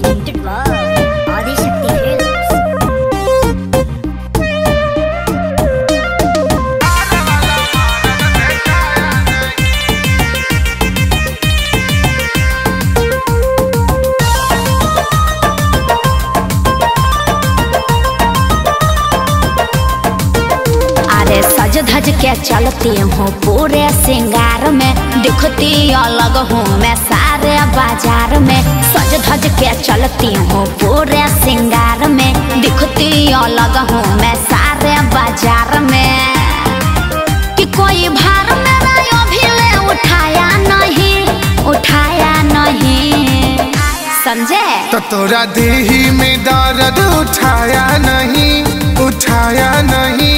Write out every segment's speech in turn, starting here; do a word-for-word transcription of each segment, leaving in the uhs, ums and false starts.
presented by Adishakti Films. अरे सज धज के चलती हूँ पूरे सिंगार में, दिखती अलग हूँ मैं सारे बाजार में। सज धज के चलती हूँ पूरे सिंगार में, दिखती अलग हूँ मैं सारे बाजार में। कि कोई भार मेरा अभी ले उठाया नहीं, उठाया नहीं, समझे तो तोरा देही में दर्द उठाया नहीं, उठाया नहीं।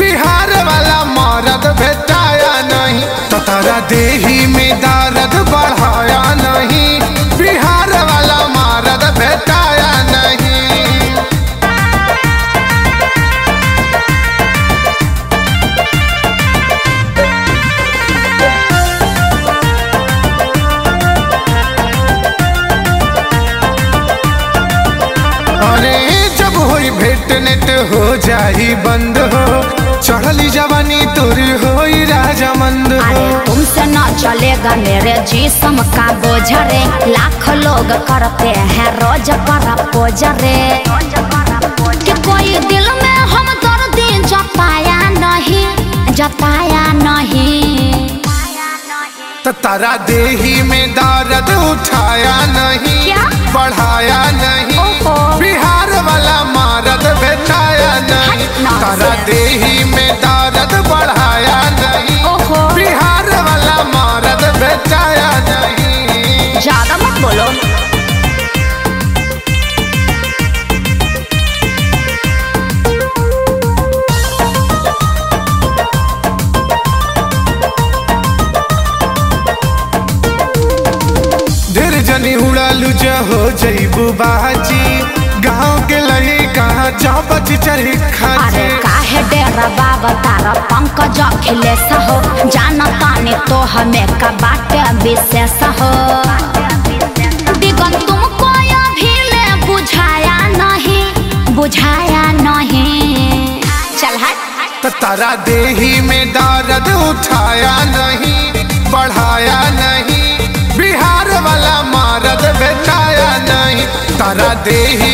बिहार वाला मरद भेटाया नहीं, तो तोरा देही में दर्द बढ़ाया नहीं, बिहार वाला मरद भेटाया नहीं। अरे जब होई भेट नेट हो जाई बंद, हो चढ़ली जवानी तोरी होई राजा मंद। अरे तुमसे न चलेगा मेरे जिस्म का बोझ रे, लाख लोग करते हैं रोज पर बोझ रे। कि कोई दिल में हम दर्द जताया नहीं, जताया नहीं, तो तारा देही में दर्द उठाया नहीं, क्या? बढ़ाया नहीं। बिहार वाला मरद भेटाया नहीं, तारा देही में दर्द बढ़ाया नहीं, बिहार वाला मरद भेटाया नहीं। ज्यादा मत बोलो। देर जनी उड़ालू जो हो जईबू बाजी, गाँव के लगे कहाँ चौपच चरी खाजी। काहे डेरा बाबा तारा पंकज अखिलेश हो, जाना ताने तो हमें का बाट विशेष हो। दिगन तुमको अभी ले बुझाया नहीं, बुझाया नहीं, चल हट। तो तारा देही में दर्द उठाया नहीं, बढ़ाया नहीं, बिहार वाला मरद भेटाया नहीं, तारा देही